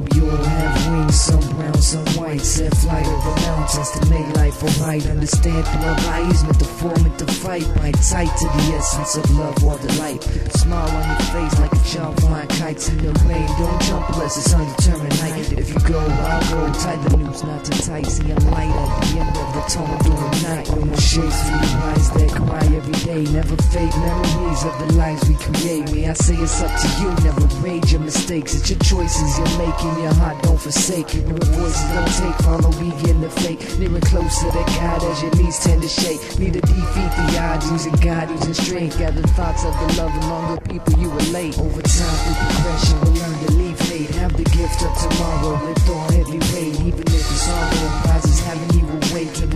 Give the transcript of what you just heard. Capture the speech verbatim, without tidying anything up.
know you will have wings, some brown, some white. Set flight over mountains to make life alright. Understand through our values, meant to form and to fight. Bind tight to the essence of love or delight. Smile on your face like a child flying kites in the lane. Don't jump unless it's undetermined night. If you go, I'll go tight. The noose not too tight. See, I'm light at the end of the tunnel during night. When the shades through your eyes that cry every day. Never fade memories of the lives we create. May I say it's up to you, never rage your mistakes. It's your choices you're making, your heart don't forsake. Your voices don't take, follow me in the fake. Near and close to that God as your knees tend to shake. Need to defeat the odds using God, using strength. Gather thoughts of the love among the people you relate. Over time through progression, we'll learn to leave fate. Have the gift of tomorrow, lift on heavy weight. Even if the sorrow rises, having you awake.